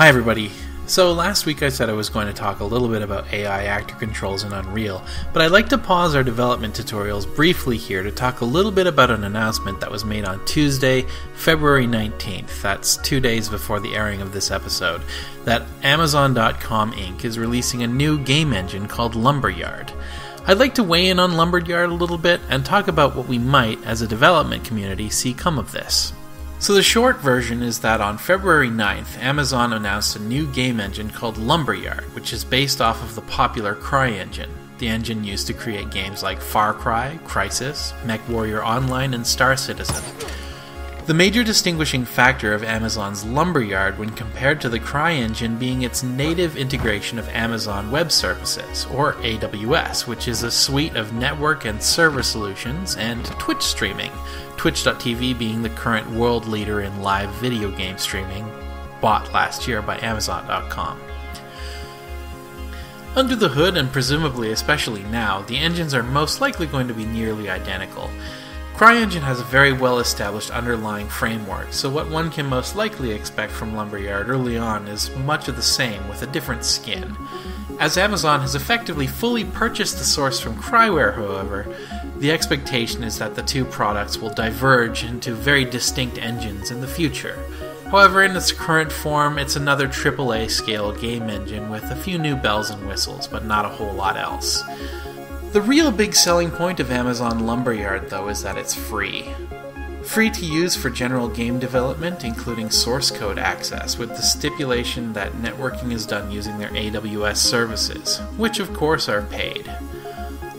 Hi everybody. So last week I said I was going to talk a little bit about AI actor controls in Unreal, but I'd like to pause our development tutorials briefly here to talk a little bit about an announcement that was made on Tuesday, February 19th, that's 2 days before the airing of this episode, that Amazon.com Inc. is releasing a new game engine called Lumberyard. I'd like to weigh in on Lumberyard a little bit and talk about what we might, as a development community, see come of this. So the short version is that on February 9th, Amazon announced a new game engine called Lumberyard, which is based off of the popular CryEngine, the engine used to create games like Far Cry, Crysis, MechWarrior Online, and Star Citizen. The major distinguishing factor of Amazon's Lumberyard when compared to the CryEngine being its native integration of Amazon Web Services, or AWS, which is a suite of network and server solutions, and Twitch streaming, Twitch.tv being the current world leader in live video game streaming, bought last year by Amazon.com. Under the hood, and presumably especially now, the engines are most likely going to be nearly identical. CryEngine has a very well-established underlying framework, so what one can most likely expect from Lumberyard early on is much of the same, with a different skin. As Amazon has effectively fully purchased the source from CryWare, however, the expectation is that the two products will diverge into very distinct engines in the future. However, in its current form, it's another AAA-scale game engine with a few new bells and whistles, but not a whole lot else. The real big selling point of Amazon Lumberyard, though, is that it's free. Free to use for general game development, including source code access, with the stipulation that networking is done using their AWS services, which of course are paid.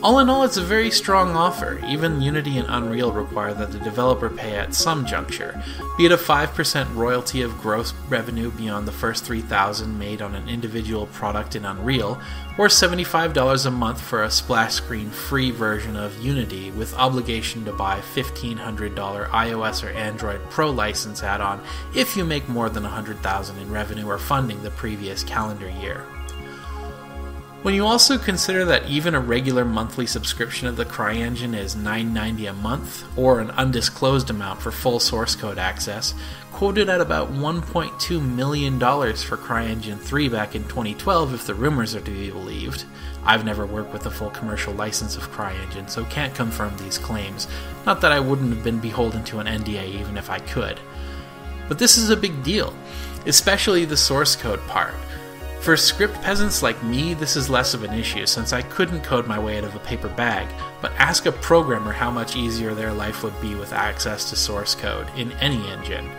All in all, it's a very strong offer. Even Unity and Unreal require that the developer pay at some juncture, be it a 5% royalty of gross revenue beyond the first $3,000 made on an individual product in Unreal, or $75 a month for a splash screen free version of Unity with obligation to buy $1,500 iOS or Android Pro license add-on if you make more than $100,000 in revenue or funding the previous calendar year. When you also consider that even a regular monthly subscription of the CryEngine is $9.90 a month, or an undisclosed amount for full source code access, quoted at about $1.2 million for CryEngine 3 back in 2012 if the rumors are to be believed. I've never worked with the full commercial license of CryEngine, so can't confirm these claims. Not that I wouldn't have been beholden to an NDA even if I could. But this is a big deal, especially the source code part. For script peasants like me, this is less of an issue since I couldn't code my way out of a paper bag, but ask a programmer how much easier their life would be with access to source code in any engine.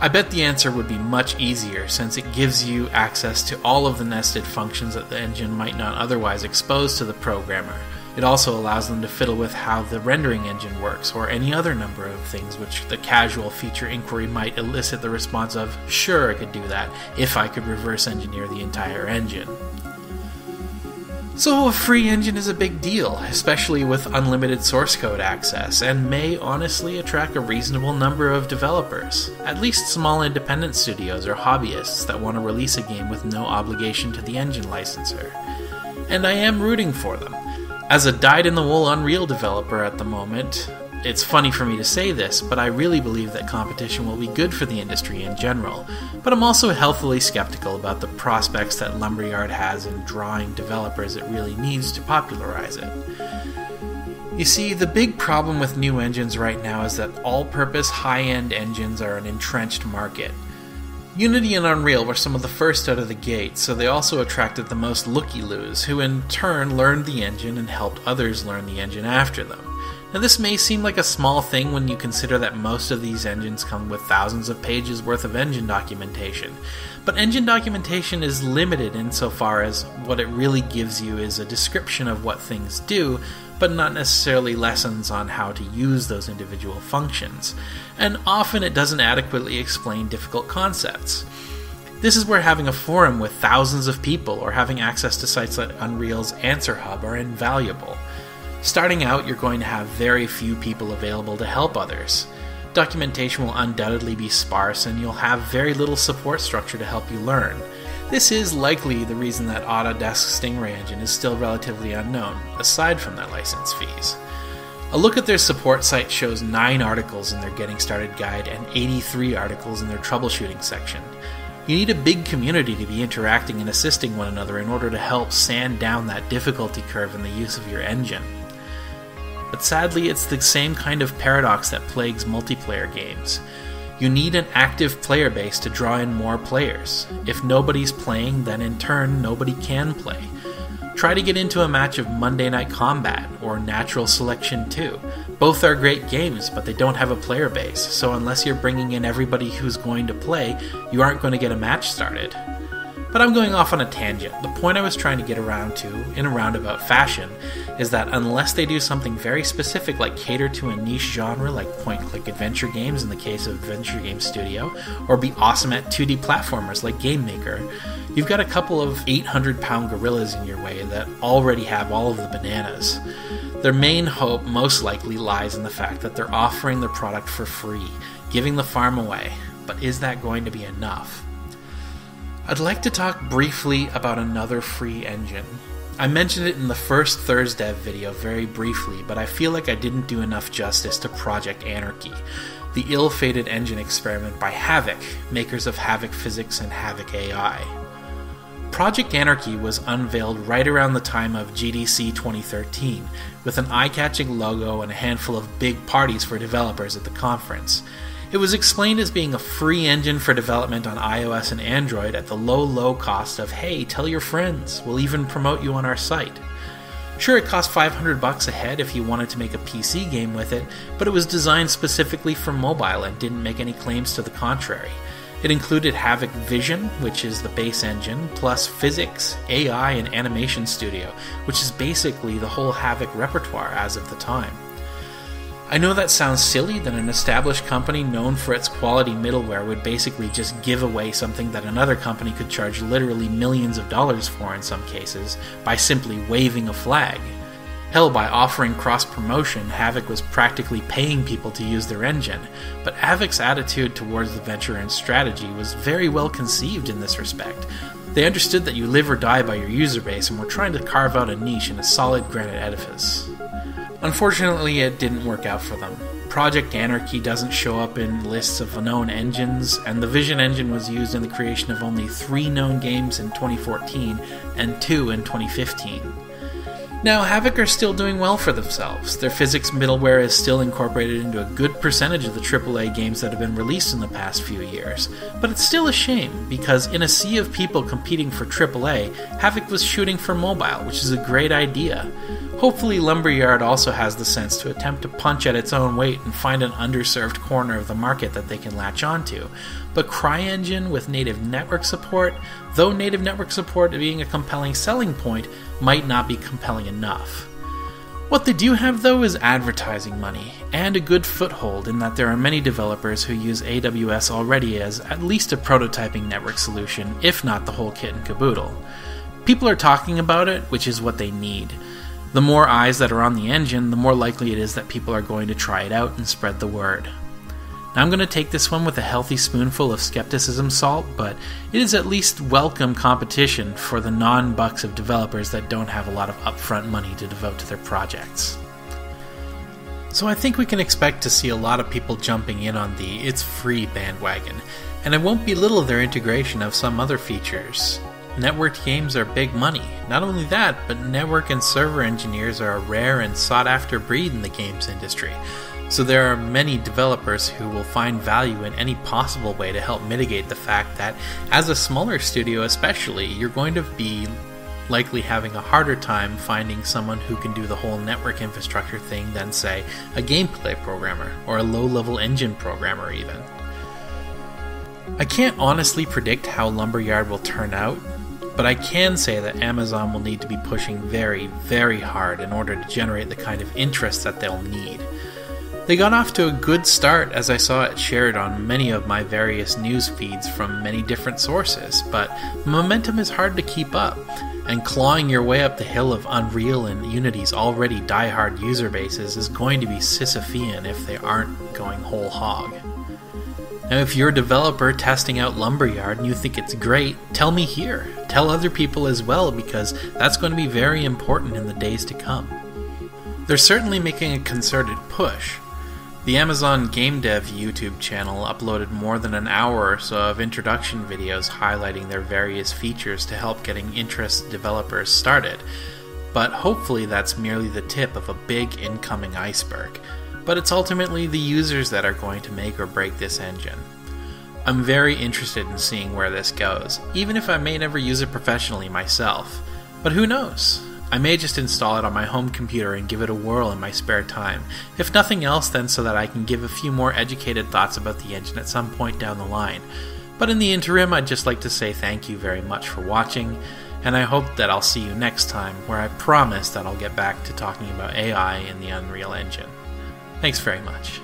I bet the answer would be much easier since it gives you access to all of the nested functions that the engine might not otherwise expose to the programmer. It also allows them to fiddle with how the rendering engine works, or any other number of things which the casual feature inquiry might elicit the response of, sure I could do that, if I could reverse engineer the entire engine. So a free engine is a big deal, especially with unlimited source code access, and may honestly attract a reasonable number of developers, at least small independent studios or hobbyists that want to release a game with no obligation to the engine licensor. And I am rooting for them. As a dyed-in-the-wool Unreal developer at the moment, it's funny for me to say this, but I really believe that competition will be good for the industry in general, but I'm also healthily skeptical about the prospects that Lumberyard has in drawing developers it really needs to popularize it. You see, the big problem with new engines right now is that all-purpose high-end engines are an entrenched market. Unity and Unreal were some of the first out of the gate, so they also attracted the most looky-loos, who in turn learned the engine and helped others learn the engine after them. Now this may seem like a small thing when you consider that most of these engines come with thousands of pages worth of engine documentation, but engine documentation is limited insofar as what it really gives you is a description of what things do, but not necessarily lessons on how to use those individual functions, and often it doesn't adequately explain difficult concepts. This is where having a forum with thousands of people or having access to sites like Unreal's Answer Hub are invaluable. Starting out, you're going to have very few people available to help others. Documentation will undoubtedly be sparse and you'll have very little support structure to help you learn. This is likely the reason that Autodesk Stingray engine is still relatively unknown, aside from their license fees. A look at their support site shows 9 articles in their Getting Started guide and 83 articles in their troubleshooting section. You need a big community to be interacting and assisting one another in order to help sand down that difficulty curve in the use of your engine. But sadly, it's the same kind of paradox that plagues multiplayer games. You need an active player base to draw in more players. If nobody's playing, then in turn, nobody can play. Try to get into a match of Monday Night Combat or Natural Selection 2. Both are great games, but they don't have a player base, so unless you're bringing in everybody who's going to play, you aren't going to get a match started. But I'm going off on a tangent. The point I was trying to get around to, in a roundabout fashion, is that unless they do something very specific like cater to a niche genre like point-click adventure games in the case of Adventure Game Studio, or be awesome at 2D platformers like Game Maker, you've got a couple of 800-pound gorillas in your way that already have all of the bananas. Their main hope most likely lies in the fact that they're offering their product for free, giving the farm away. But is that going to be enough? I'd like to talk briefly about another free engine. I mentioned it in the first ThursDev video very briefly, but I feel like I didn't do enough justice to Project Anarchy, the ill-fated engine experiment by Havok, makers of Havok Physics and Havok AI. Project Anarchy was unveiled right around the time of GDC 2013, with an eye-catching logo and a handful of big parties for developers at the conference. It was explained as being a free engine for development on iOS and Android at the low, low cost of, hey, tell your friends, we'll even promote you on our site. Sure, it cost $500 a head if you wanted to make a PC game with it, but it was designed specifically for mobile and didn't make any claims to the contrary. It included Havok Vision, which is the base engine, plus Physics, AI, and Animation Studio, which is basically the whole Havok repertoire as of the time. I know that sounds silly that an established company known for its quality middleware would basically just give away something that another company could charge literally millions of dollars for in some cases by simply waving a flag. Hell, by offering cross-promotion, Havok was practically paying people to use their engine, but Havok's attitude towards the venture and strategy was very well conceived in this respect. They understood that you live or die by your user base and were trying to carve out a niche in a solid granite edifice. Unfortunately, it didn't work out for them. Project Anarchy doesn't show up in lists of known engines, and the Vision engine was used in the creation of only 3 known games in 2014 and 2 in 2015. Now, Havok are still doing well for themselves. Their physics middleware is still incorporated into a good percentage of the AAA games that have been released in the past few years, but it's still a shame, because in a sea of people competing for AAA, Havok was shooting for mobile, which is a great idea. Hopefully Lumberyard also has the sense to attempt to punch at its own weight and find an underserved corner of the market that they can latch onto. But CryEngine with native network support, though native network support being a compelling selling point, might not be compelling enough. What they do have though is advertising money, and a good foothold in that there are many developers who use AWS already as at least a prototyping network solution, if not the whole kit and caboodle. People are talking about it, which is what they need. The more eyes that are on the engine, the more likely it is that people are going to try it out and spread the word. Now I'm going to take this one with a healthy spoonful of skepticism salt, but it is at least welcome competition for the non-bucks of developers that don't have a lot of upfront money to devote to their projects. So I think we can expect to see a lot of people jumping in on the it's free bandwagon, and I won't belittle their integration of some other features. Networked games are big money. Not only that, but network and server engineers are a rare and sought-after breed in the games industry, so there are many developers who will find value in any possible way to help mitigate the fact that, as a smaller studio especially, you're going to be likely having a harder time finding someone who can do the whole network infrastructure thing than, say, a gameplay programmer, or a low-level engine programmer even. I can't honestly predict how Lumberyard will turn out, but I can say that Amazon will need to be pushing very, very hard in order to generate the kind of interest that they'll need. They got off to a good start as I saw it shared on many of my various news feeds from many different sources, but momentum is hard to keep up, and clawing your way up the hill of Unreal and Unity's already die-hard user bases is going to be Sisyphean if they aren't going whole hog. Now if you're a developer testing out Lumberyard and you think it's great, tell me here. Tell other people as well, because that's going to be very important in the days to come. They're certainly making a concerted push. The Amazon Game Dev YouTube channel uploaded more than an hour or so of introduction videos highlighting their various features to help getting interested developers started, but hopefully that's merely the tip of a big incoming iceberg. But it's ultimately the users that are going to make or break this engine. I'm very interested in seeing where this goes, even if I may never use it professionally myself. But who knows? I may just install it on my home computer and give it a whirl in my spare time, if nothing else then so that I can give a few more educated thoughts about the engine at some point down the line. But in the interim, I'd just like to say thank you very much for watching, and I hope that I'll see you next time, where I promise that I'll get back to talking about AI in the Unreal Engine. Thanks very much.